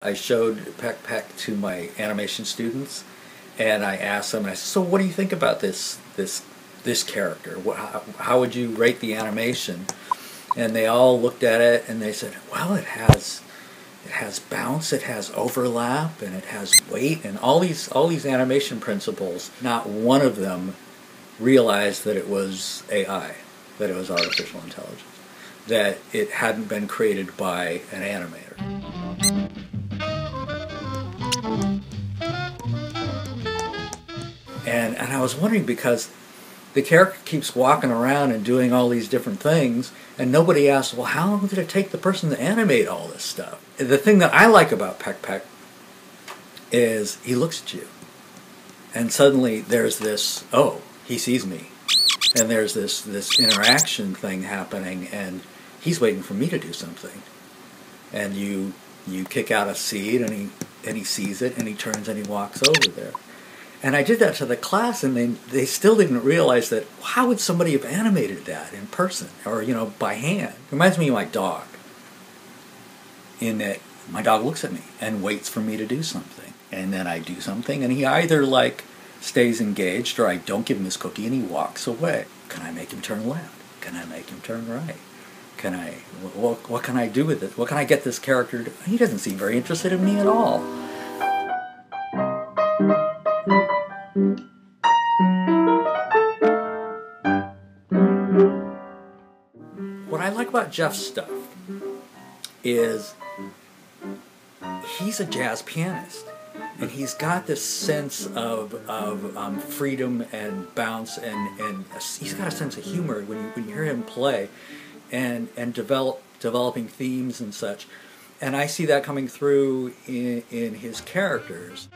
I showed Peck Peck to my animation students, and I asked them, I said, so what do you think about this character? How would you rate the animation? And they all looked at it and they said, well, it has bounce, it has overlap, and it has weight, and all these animation principles. Not one of them realized that it was AI, that it was artificial intelligence, that it hadn't been created by an animator. And I was wondering, because the character keeps walking around and doing all these different things, and nobody asks, well, how long did it take the person to animate all this stuff? The thing that I like about Peck Peck is he looks at you, and suddenly there's this, oh, he sees me, and there's this interaction thing happening, and he's waiting for me to do something. And you kick out a seed, and he sees it, and he turns and he walks over there. And I did that to the class, and they still didn't realize that, how would somebody have animated that in person, or, you know, by hand? It reminds me of my dog, in that my dog looks at me and waits for me to do something. And then I do something, and he either, like, stays engaged, or I don't give him his cookie, and he walks away. Can I make him turn left? Can I make him turn right? Can I, what can I do with it? What can I get this character to do? He doesn't seem very interested in me at all. What I like about Jeff's stuff is he's a jazz pianist, and he's got this sense of freedom and bounce, and he's got a sense of humor when you hear him play, and developing themes and such, and I see that coming through in his characters.